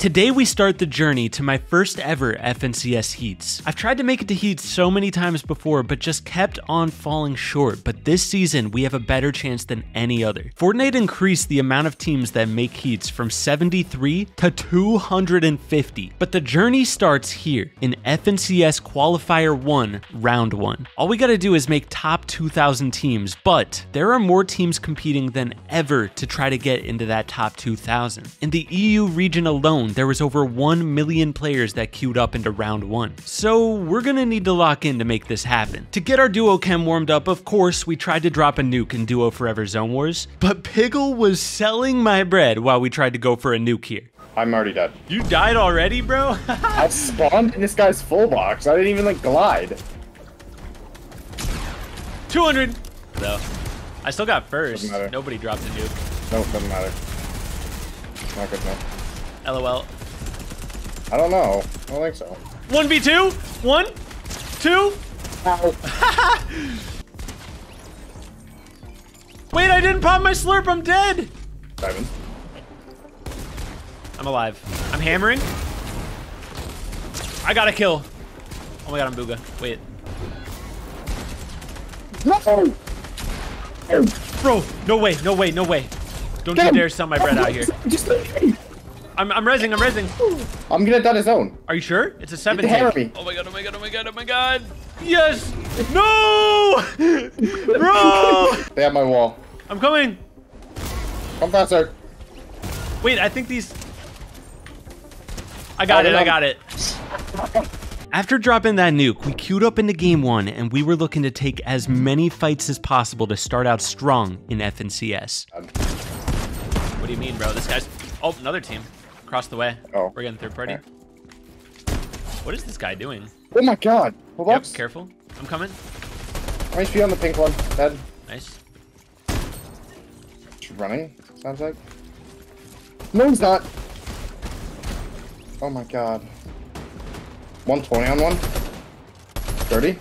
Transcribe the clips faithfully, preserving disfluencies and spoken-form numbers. Today we start the journey to my first ever F N C S heats. I've tried to make it to heats so many times before, but just kept on falling short. But this season, we have a better chance than any other. Fortnite increased the amount of teams that make heats from seventy-three to two hundred fifty. But the journey starts here in F N C S Qualifier one, Round one. All we gotta do is make top two thousand teams, but there are more teams competing than ever to try to get into that top two thousand. In the E U region alone, there was over one million players that queued up into round one. So we're gonna need to lock in to make this happen. To get our duo chem warmed up, of course, we tried to drop a nuke in Duo Forever Zone Wars, but Piggle was selling my bread while we tried to go for a nuke here. I'm already dead. You died already, bro? I spawned in this guy's full box. I didn't even like glide. two hundred. No. I still got first. Nobody dropped a nuke. No, it doesn't matter. Not good enough. LOL. I don't know. I don't think so. one v two? One? Two? Ow. Wait, I didn't pop my slurp. I'm dead. Diamond. I'm alive. I'm hammering. I got a kill. Oh my god, I'm Booga. Wait. No. Bro, no way, no way, no way. Don't Damn. you dare sell my bread out here. Just leave me. I'm, I'm rezzing, I'm rezzing. I'm gonna die his own. Are you sure? It's a seven hit. Oh my god, oh my god, oh my god, oh my god. Yes! No! Bro! They have my wall. I'm coming. Come faster. Wait, I think these... I got it, I got it. After dropping that nuke, we queued up into game one and we were looking to take as many fights as possible to start out strong in F N C S. What do you mean, bro? This guy's... Oh, another team. Across the way. Oh. We're getting third party. Okay. What is this guy doing? Oh my god. Hold yep, up. Careful. I'm coming. I should be on the pink one. Dead. Nice. She's running, sounds like. No, he's not. Oh my god. one twenty on one. thirty.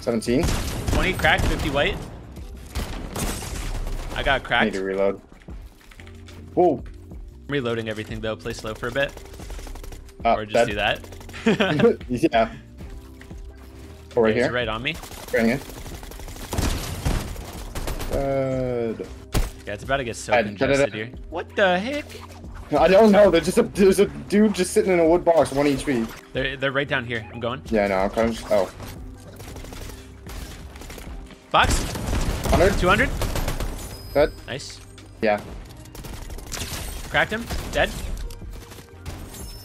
seventeen. twenty cracked, fifty white. I got cracked. I need to reload. Whoa. Reloading everything though. Play slow for a bit. Uh, or just dead. do that. Yeah. Over right here. Right on me. Right here. Good. Yeah, it's about to get so I, congested here. What the heck? I don't know. There's just a there's a dude just sitting in a wood box, one H P. They're they're right down here. I'm going. Yeah, I know. I'm kind of. Oh. Box. one hundred. two hundred. Dead. Nice. Yeah. Cracked him. Dead.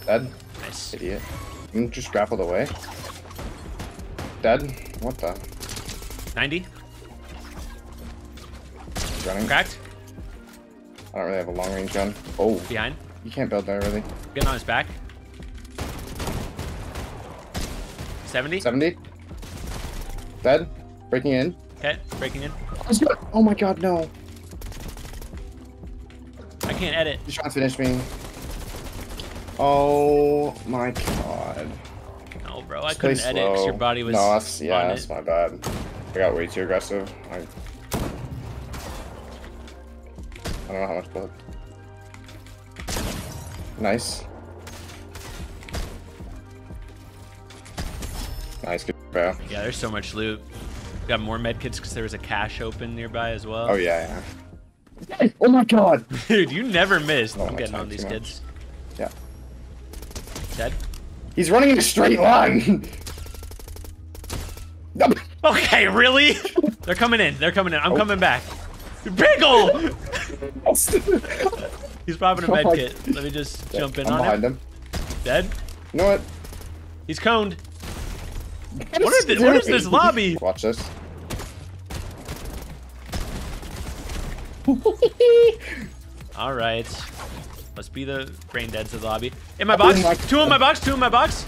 Dead. Nice. Idiot. You just grappled away. Dead. What the? ninety. Running. Cracked. I don't really have a long range gun. Oh. Behind. You can't build that really. Getting on his back. seventy. seventy. Dead. Breaking in. Okay. Breaking in. Oh my god, no. I can't edit. He's trying to finish me. Oh my god. No, bro, I Just couldn't edit because your body was. No, that's, yeah, on that's it. my bad. I got way too aggressive. I, I don't know how much blood. Nice. Nice, good, bro. Yeah, there's so much loot. We got more medkits because there was a cache open nearby as well. Oh, yeah, yeah. Oh my god! Dude, you never missed. I'm getting on these kids. Yeah. Dead? He's running in a straight line! Okay, really? They're coming in, they're coming in. I'm oh. coming back. Piggle! He's popping a med oh kit. Let me just yeah, jump in I'm on behind him. him. Dead? You know what? He's coned. What, what, is, this, what is this lobby? Watch this. All right, let's be the brain deads of the lobby. In my box, two in my box, two in my box.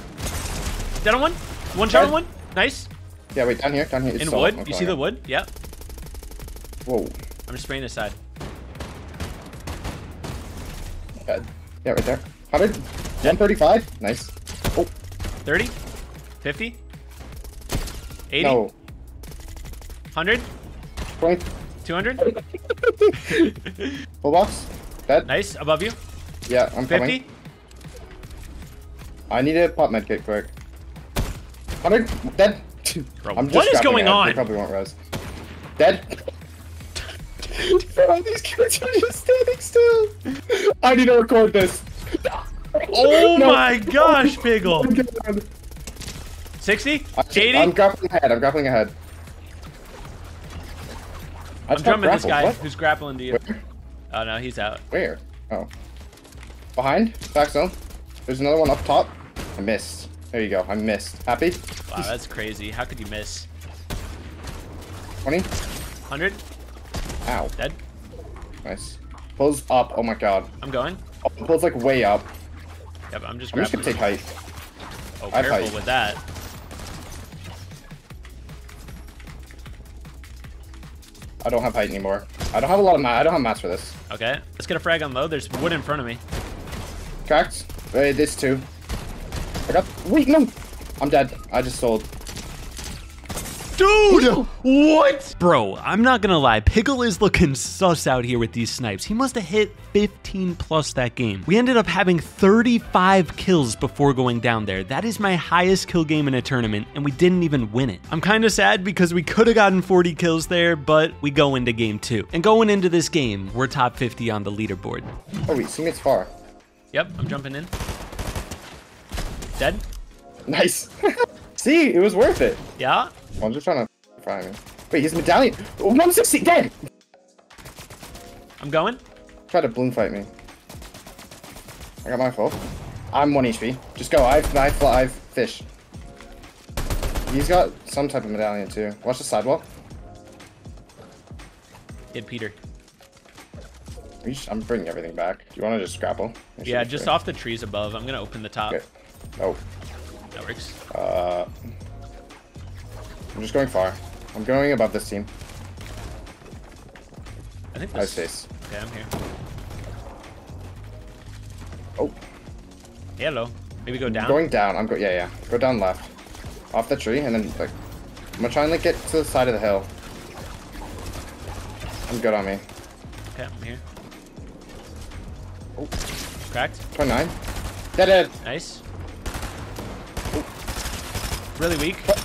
Dead on one, one shot on one. Nice. Yeah, wait, down here, down here. It's in solid. wood, you see the wood? Yep. Whoa. I'm just spraying this side. Yeah, yeah right there. one hundred, one thirty-five, nice. Oh. thirty, fifty, eighty, no. one hundred, twenty. two hundred? Full box. Dead. Nice. Above you. Yeah, I'm fifty. Coming. I need a pop med kit quick. one hundred. Dead. Bro, I'm just what is going on? They probably won't res. Dead. Bro, these kids are just standing still. I need to record this. Oh no. My gosh, Piggle. sixty? eighty? I'm grappling ahead. I'm grappling ahead. I I'm drumming this guy what? Who's grappling to you. Where? Oh no, he's out. Where? Oh. Behind? Back zone. There's another one up top. I missed. There you go. I missed. Happy? Wow, that's crazy. How could you miss? twenty? one hundred? Ow. Dead. Nice. Pulls up. Oh my god. I'm going. Oh, pulls like way up. Yeah, but I'm just I'm just gonna take height. Oh, I careful height. With that. I don't have height anymore. I don't have a lot of mats. I don't have mats for this. Okay. Let's get a frag on low. There's wood in front of me. Cracked. Wait, this too. I got. Wait, no. I'm dead. I just sold. Dude! What? Bro, I'm not gonna lie. Piggle is looking sus out here with these snipes. He must have hit fifteen plus that game. We ended up having thirty-five kills before going down there. That is my highest kill game in a tournament, and we didn't even win it. I'm kind of sad because we could have gotten forty kills there, but we go into game two. And going into this game, we're top fifty on the leaderboard. Oh, wait, Sing it's far. Yep, I'm jumping in. Dead. Nice. See, it was worth it. Yeah? I'm just trying to fry me. Wait, he's medallion. Oh, one sixty, dead! I'm going. Try to bloom fight me. I got my full. I'm one H P. Just go. I fly, fly, fish. He's got some type of medallion too. Watch the sidewalk. Hit Peter. I'm bringing everything back. Do you want to just grapple? Yeah, just free. Off the trees above. I'm going to open the top. Okay. Oh. That works. Uh... I'm just going far. I'm going above this team. I think that's nice. Okay, I'm here. Oh. Hey, hello. Maybe go down. Going down. I'm go yeah, yeah. Go down left. Off the tree and then like I'm gonna try and like get to the side of the hill. I'm good on me. Okay, I'm here. Oh. Cracked. twenty-nine. Dead dead. Nice. Oh. Really weak. What?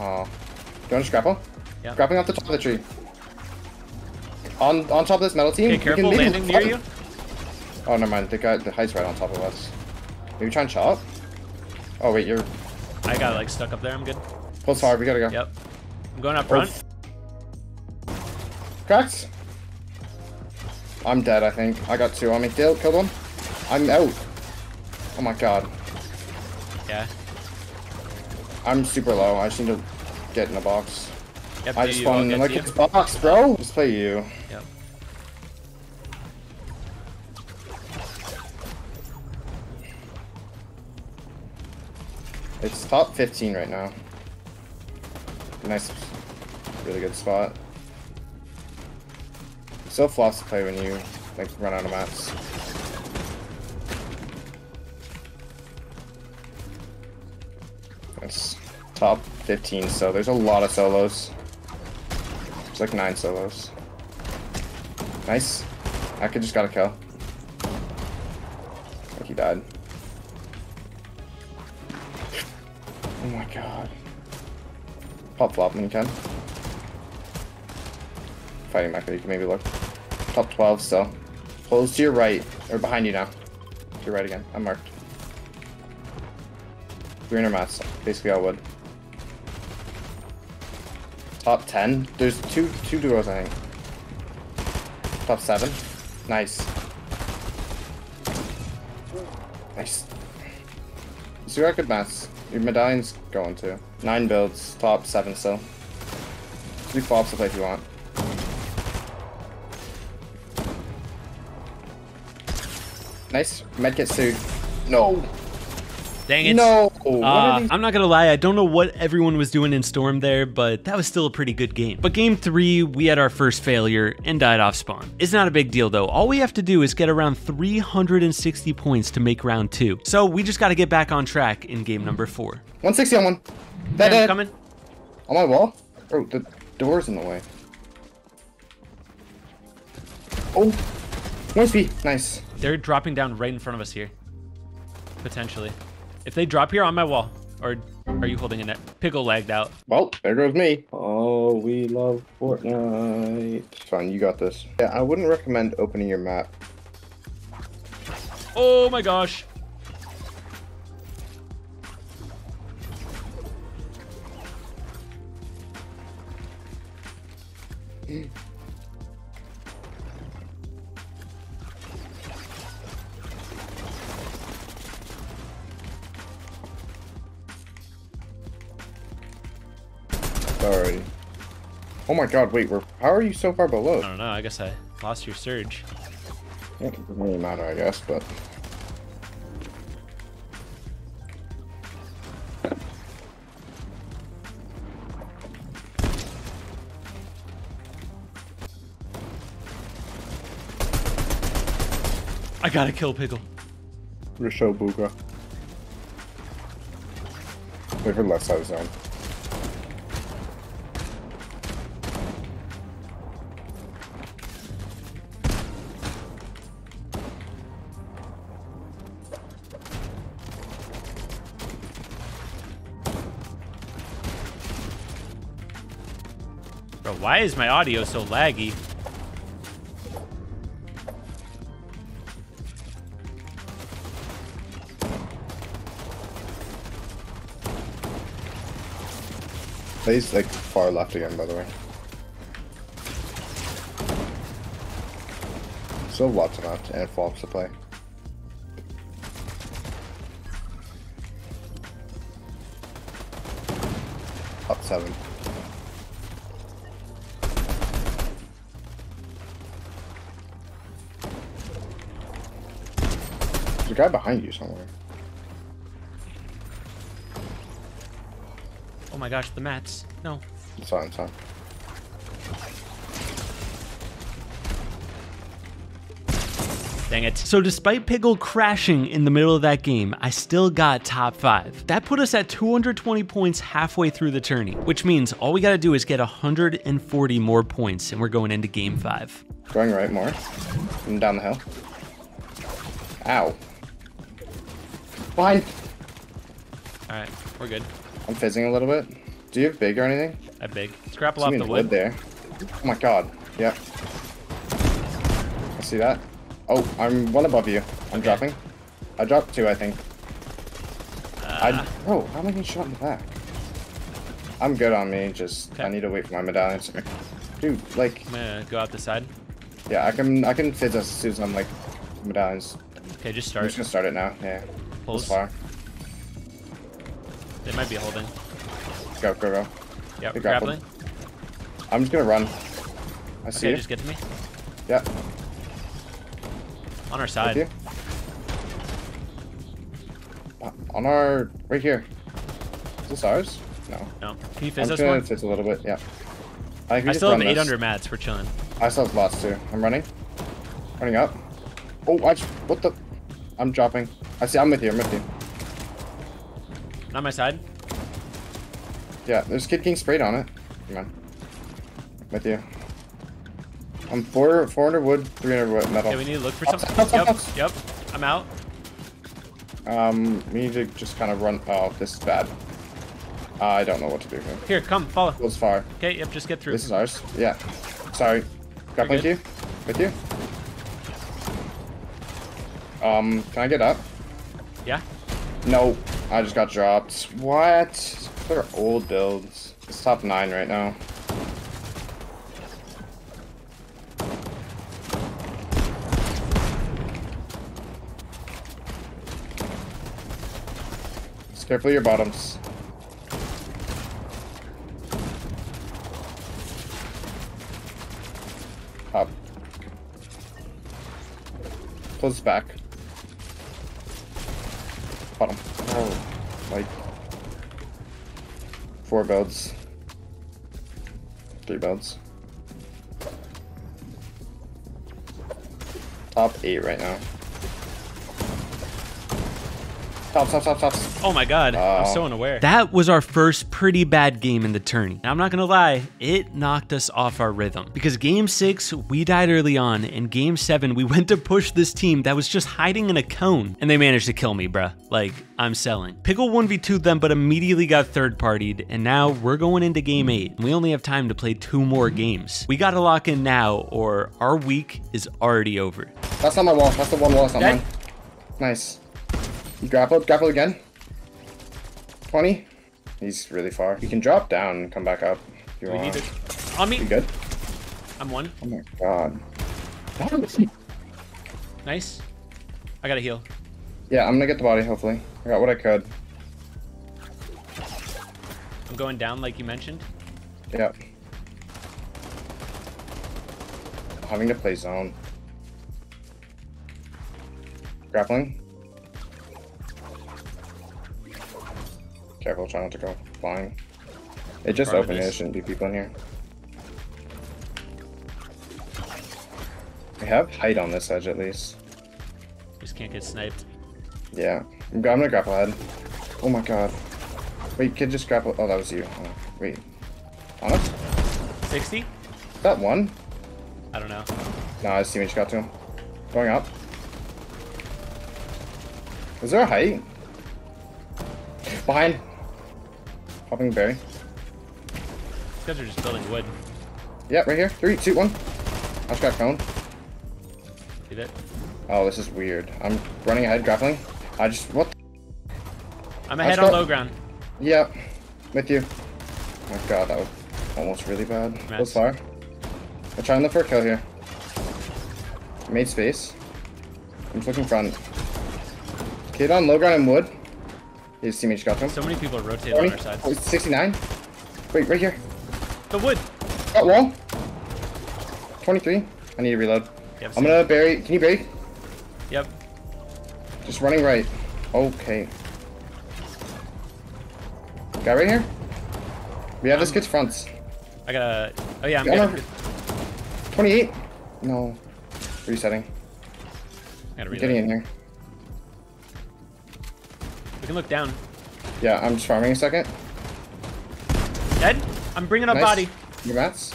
Oh. Do you want to grapple? Yeah. Grappling off the top of the tree. On on top of this metal team. Be careful, landing near you. Oh, never mind. The guy, the height's right on top of us. Maybe try and chop? Oh, wait, you're... I got, like, stuck up there. I'm good. Pulls hard. We gotta go. Yep. I'm going up front. Oh. Cracked. I'm dead, I think. I got two on me. Dale killed one. I'm out. Oh, my God. Yeah. I'm super low. I just need to get in a box. Yep, I just spawned in like a box, bro. Just play you. Yep. It's top fifteen right now. Nice, really good spot. Still flops to play when you like run out of maps. Nice. Top fifteen, so there's a lot of solos. There's like nine solos. Nice. I could just got a kill. I think he died. Oh my god. Pop flop when you can. Fighting back there, you can maybe look. Top twelve still. Pulls to your right, or behind you now. To your right again. I'm marked. Greener mats, basically all wood. Top ten. There's two two duos, I think. Top seven. Nice. Nice. So you got good mats. Your medallion's going too. Nine builds. Top seven still. Three flops to play if you want. Nice. Medkit suit. No. Dang it. No. Uh, I'm not going to lie. I don't know what everyone was doing in Storm there, but that was still a pretty good game. But game three, we had our first failure and died off spawn. It's not a big deal, though. All we have to do is get around three hundred sixty points to make round two. So we just got to get back on track in game number four. one sixty on one. That yeah, coming. On my wall? Oh, the door's in the way. Oh, one H P. Nice. They're dropping down right in front of us here. Potentially. If they drop here on my wall, or are you holding a net? Piggle lagged out. Well, there goes me. Oh, we love Fortnite. It's fine, you got this. Yeah, I wouldn't recommend opening your map. Oh my gosh. Sorry. Oh my god, wait, we're how are you so far below? I don't know, I guess I lost your surge. It doesn't really matter, I guess, but I gotta kill Piggle. Risho Buga. Wait for left side zone. Bro, why is my audio so laggy? He's like far left again, by the way. Still lots of left and flops to play. Up seven. There's a guy behind you somewhere. Oh my gosh, the mats. No. It's on, it's on. Dang it. So despite Piggle crashing in the middle of that game, I still got top five. That put us at two hundred twenty points halfway through the tourney, which means all we gotta do is get one hundred forty more points and we're going into game five. Going right more. I'm down the hill. Ow. Bye. All right, we're good. I'm fizzing a little bit. Do you have big or anything? I have big. Scrapple off the wood. There. Oh my god. Yeah. I see that. Oh, I'm one above you. I'm okay. Dropping. I dropped two, I think. Uh, I. Oh, how am I getting shot in the back? I'm good on me. Just okay. I need to wait for my medallions. Dude, like. I'm gonna go out the side. Yeah, I can. I can fizz as soon as I'm like medallions. Okay, just start. I'm just gonna start it now. Yeah. Pulls far. They might be holding. Go, go, go. Yep, they grappling. I'm just gonna run. I see okay, you. Just get to me. Yeah. On our side. On our... Right here. Is this ours? No. No. Can you fizz us one? I'm just gonna fizz a little bit, yeah. I, I still have eight hundred mats, we're chilling. I still have lots too. I'm running. Running up. Oh, I just... What the... I'm dropping. I see, I'm with you, I'm with you. On my side. Yeah, there's kid getting sprayed on it. Come on. With you. I'm four hundred wood, three hundred wood metal. Yeah, we need to look for something. Up, up, up, up. Yep, yep. I'm out. Um, we need to just kind of run. Oh, this is bad. Uh, I don't know what to do here. Here, come, follow. Goes far. Okay, yep, just get through. This is ours. Yeah. Sorry. Got with you. With you. Um, can I get up? Yeah. No. I just got dropped. What? They're old builds. It's top nine right now. Just careful of your bottoms. Up. Close back. Bottom. Oh, like four builds, three builds. Top eight right now. Stop, stop, stop, stop. Oh my God, oh. I'm so unaware. That was our first pretty bad game in the tourney. And I'm not gonna lie, it knocked us off our rhythm because game six, we died early on, and game seven, we went to push this team that was just hiding in a cone and they managed to kill me, bruh. Like, I'm selling. Piggle one v two'd them, but immediately got third partied, and now we're going into game eight. We only have time to play two more games. We gotta lock in now or our week is already over. That's not my wall, that's the one wall, someone. Nice. You grappled, grappled again. twenty. He's really far. You can drop down and come back up. You want. Need on me. You good? I'm one. Oh my God. Nice. I gotta heal. Yeah, I'm gonna get the body, hopefully. I got what I could. I'm going down like you mentioned? Yep. I'm having to play zone. Grappling. Careful, try not to go flying. It just opened, there shouldn't be people in here. We have height on this edge at least. Just can't get sniped. Yeah, I'm gonna grapple head. Oh my God. Wait, kid just grapple. Oh, that was you. Oh, wait. On us? sixty? That one? I don't know. Nah, his teammate got to him. Going up. Is there a height? Behind. Popping berry. These guys are just building wood. Yeah, right here. Three, two, one. I just got cone. See that? Oh, this is weird. I'm running ahead, grappling. I just what? The I'm ahead on low ground. Yeah, with you. Oh my God, that was almost really bad. Close fire. I'm trying to look for a kill here. Made space. I'm just looking front. Kid on low ground and wood. His teammate got him. So many people rotate on our side. sixty-nine. Wait, right here. The wood. Got wall. twenty-three. I need to reload. Yeah, I'm gonna bury. Can you bury? Yep. Just running right. Okay. Guy right here. We have um, this kid's fronts. I gotta. Oh yeah, I'm good. twenty-eight. No. Resetting. I gotta reload. Getting in here. We can look down. Yeah, I'm just farming a second. Dead. I'm bringing up nice. Body. Your mats.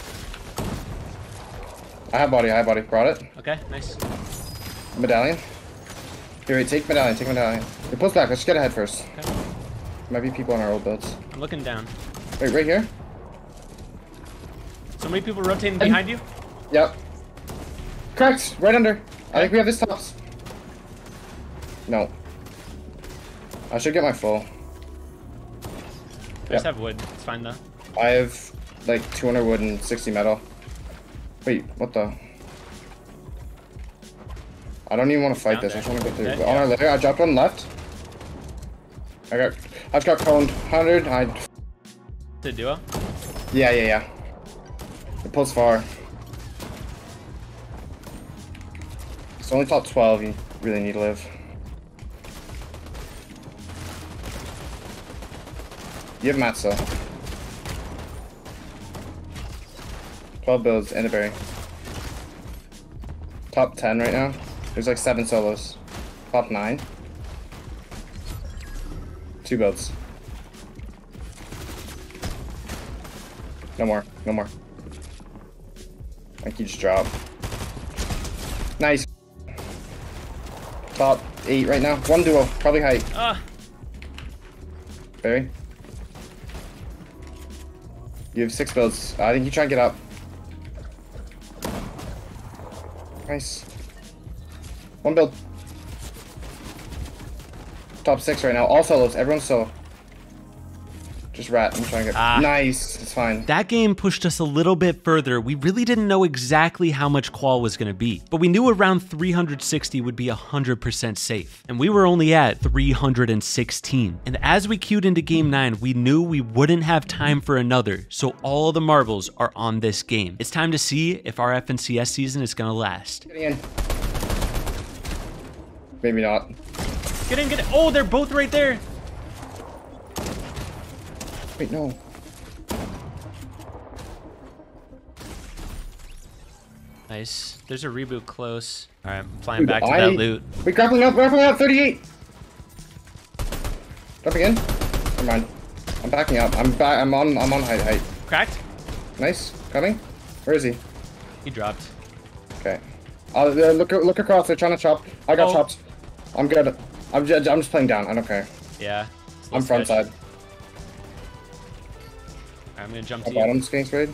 I have body. I have body. Brought it. Okay. Nice. Medallion. Here, wait, take medallion, take medallion. It pulls back, let's get ahead first. Okay. Might be people on our old builds. I'm looking down. Wait, right here? So many people rotating and behind you? Yep. Correct, right under. Okay. I think we have this tops. No. I should get my full. I just yep. have wood, it's fine though. I have like two hundred wood and sixty metal. Wait, what the? I don't even want to fight this. There. I just want to get through. Dead, yeah. On our layer, I dropped one left. I got, I just got coned. one hundred. I. The duo. Yeah, yeah, yeah. It pulls far. It's only top twelve. You really need to live. You have mats though. twelve builds and a berry. Top ten right now. There's like seven solos. Top nine. Two builds. No more. No more. I think you just dropped. Nice. Top eight right now. One duo. Probably height. Uh. Barry. You have six builds. I think you try and get up. Nice. One build. Top six right now. All solos. Everyone's solo. Just rat. I'm trying to get... Ah. Nice. It's fine. That game pushed us a little bit further. We really didn't know exactly how much qual was going to be, but we knew around three hundred sixty would be one hundred percent safe. And we were only at three hundred sixteen. And as we queued into game nine, we knew we wouldn't have time for another. So all the marbles are on this game. It's time to see if our F N C S season is going to last. Get in. Maybe not. Get in, get in. Oh, they're both right there. Wait, no. Nice. There's a reboot close. All right, I'm flying Dude, back to I... that loot. We're grappling up, grappling up, thirty-eight. Drop again. Never mind. I'm backing up. I'm back. I'm on. I'm on height. Height. Cracked. Nice. Coming. Where is he? He dropped. Okay. Uh, look. Look across. They're trying to chop. I got oh. chopped. I'm good. I'm just. I'm just playing down. I don't care. Yeah. I'm front side. I'm gonna jump to you. Bottom skank raid.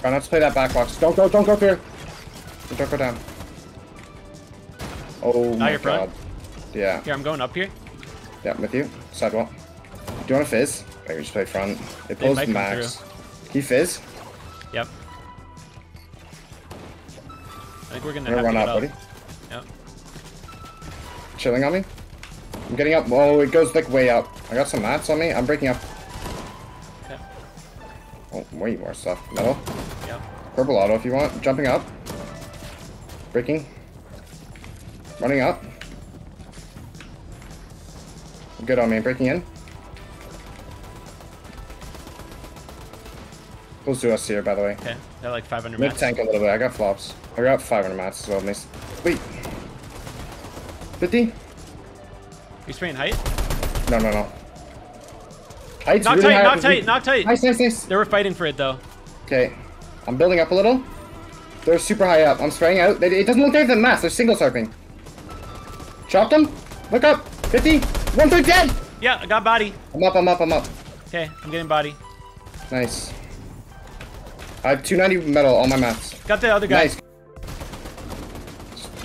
Try not to play that back box. Don't go. Don't go through. Don't go down. Oh my god. Yeah. Here, I'm going up here. Yeah, I'm with you. Sidewall. Do you want to fizz? I can just play front. It pulls max. He fizz? Yep. I think we're gonna have to run up, buddy. Yep. Chilling on me? I'm getting up. Oh, it goes like way up. I got some mats on me. I'm breaking up. Yep. Oh, way more stuff. Metal. Yep. Purple auto if you want. Jumping up. Breaking. Running up. Good on me. Breaking in. Close to us here, by the way. Okay. They're like five hundred mid mats. Mid-tank a little bit. I got flops. I got five hundred mats as well. Nice. Wait. fifty? You spraying height? No, no, no. Height's not really tight, not tight, not tight. Nice, nice, nice. They were fighting for it, though. Okay. I'm building up a little. They're super high up. I'm spraying out. It doesn't look like they're mass. They're single surfing. Chopped them. Look up. fifty. One through dead. Yeah, I got body. I'm up, I'm up, I'm up. Okay, I'm getting body. Nice. I have two ninety metal on my mats. Got the other guy. Nice.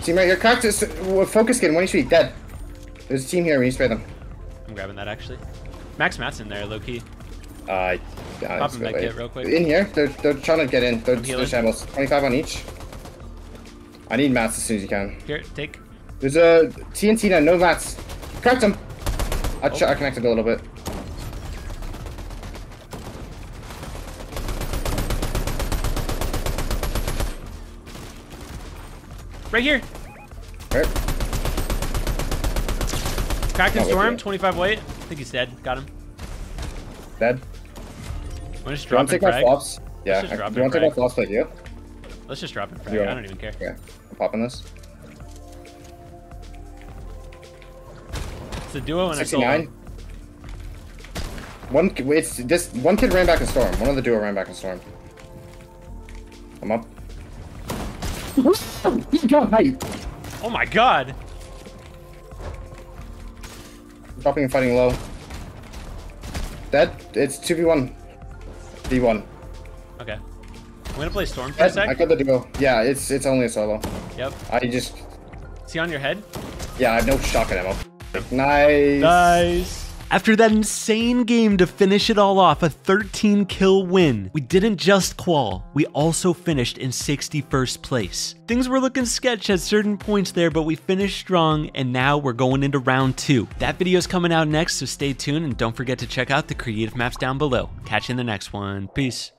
Team right here. Cracked. Focus skin. When you shoot, dead. There's a team here. We need to spray them. I'm grabbing that, actually. Max mats in there, low key. Uh, yeah, Pop them it real quick. In here. They're, they're trying to get in. They're, they're shambles. twenty-five on each. I need mats as soon as you can. Here, take. There's a T N T now. No mats. Cracked him. I, oh. I connected a little bit. Right here. Right. Cracked in storm, twenty-five weight. I think he's dead. Got him. Dead. I'm just dropping. Take my flops. Yeah. Do you want to take my flops like you? Let's just drop it. I don't even care. Yeah. I'm popping this. It's a duo and sixty-nine. One, it's this one kid ran back in storm. One of the duo ran back in storm. I'm up. Oh my god! Dropping and fighting low. Dead. It's two v one. v one. Okay. I'm gonna play storm for Dead. a sec. I got the duo. Yeah, it's it's only a solo. Yep. I just. Is he on your head? Yeah, I have no shotgun ammo. Nice. Nice. After that insane game to finish it all off, a thirteen kill win, we didn't just qual, we also finished in sixty-first place. Things were looking sketch at certain points there, but we finished strong, and now we're going into round two. That video's coming out next, so stay tuned, and don't forget to check out the creative maps down below. Catch you in the next one. Peace.